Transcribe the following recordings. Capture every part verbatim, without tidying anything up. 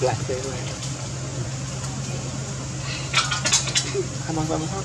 black thing right now. Come on, come on.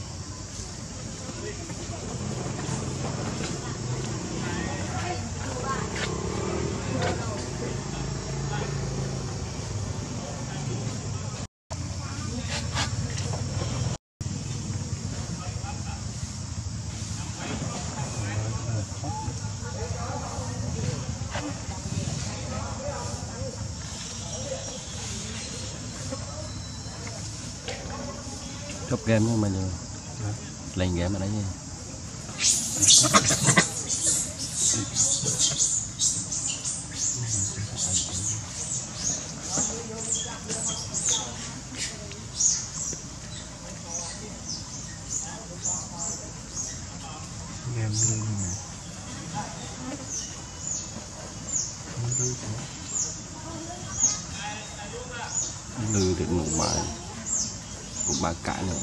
Chốt game với mình lên game ở đấy nha. Game luôn này. Không biết nữa. như được một bài một bài cãi nữa.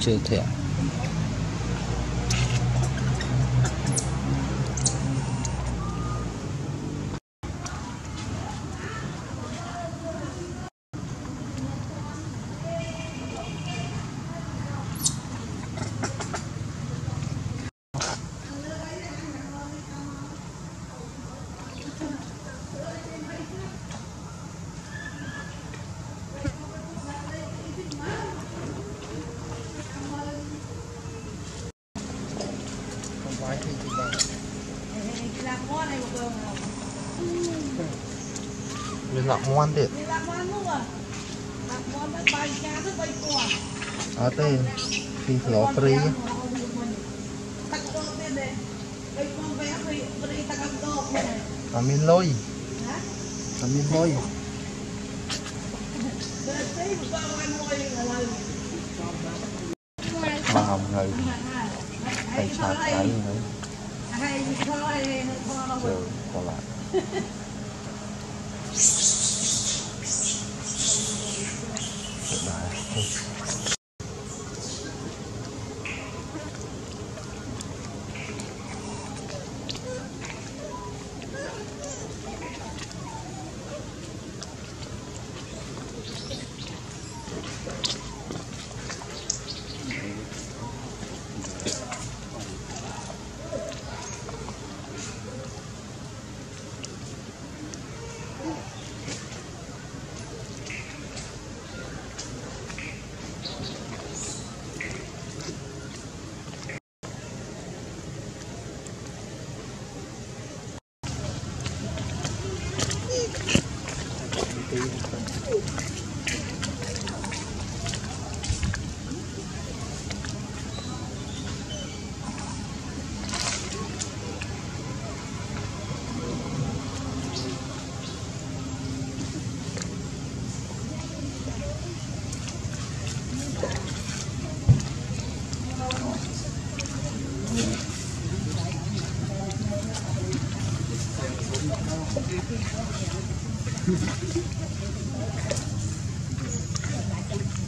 Chưa thể lạc ngoan đi. Lạc ngoan luôn à. Lạc ngoan bắt bay cá rất bay cua. Ở đây thì lò free. Tắc con tên này. Bay con bé free free tắc ăn đồ này. Cảm ơn lôi. Hả? Cảm ơn lôi. Mà hồng người. Phải chặt cái nữa. Hay thôi, thôi còn lại.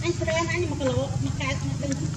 Anh Fred anh một cái lỗ một cái đừng